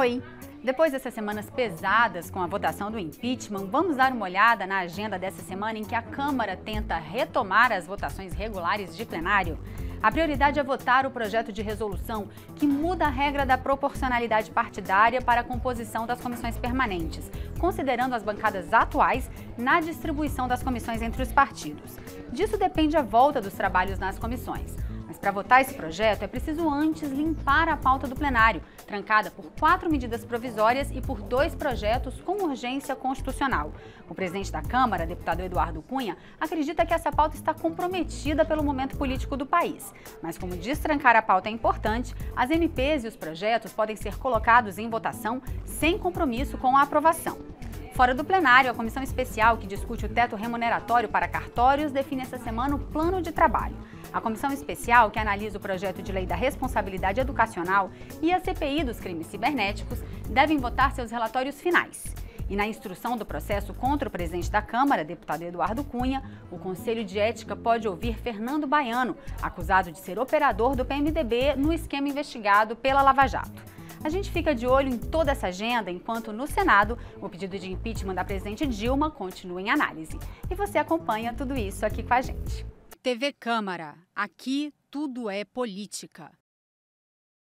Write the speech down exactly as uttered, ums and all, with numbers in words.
Oi! Depois dessas semanas pesadas com a votação do impeachment, vamos dar uma olhada na agenda dessa semana em que a Câmara tenta retomar as votações regulares de plenário. A prioridade é votar o projeto de resolução que muda a regra da proporcionalidade partidária para a composição das comissões permanentes, considerando as bancadas atuais na distribuição das comissões entre os partidos. Disso depende a volta dos trabalhos nas comissões. Mas para votar esse projeto é preciso antes limpar a pauta do plenário, trancada por quatro medidas provisórias e por dois projetos com urgência constitucional. O presidente da Câmara, deputado Eduardo Cunha, acredita que essa pauta está comprometida pelo momento político do país. Mas como destrancar a pauta é importante, as M Ps e os projetos podem ser colocados em votação sem compromisso com a aprovação. Fora do plenário, a comissão especial que discute o teto remuneratório para cartórios define essa semana o plano de trabalho. A comissão especial, que analisa o projeto de lei da responsabilidade educacional e a C P I dos crimes cibernéticos, devem votar seus relatórios finais. E na instrução do processo contra o presidente da Câmara, deputado Eduardo Cunha, o Conselho de Ética pode ouvir Fernando Baiano, acusado de ser operador do P M D B no esquema investigado pela Lava Jato. A gente fica de olho em toda essa agenda, enquanto no Senado o pedido de impeachment da presidente Dilma continua em análise. E você acompanha tudo isso aqui com a gente. T V Câmara. Aqui tudo é política.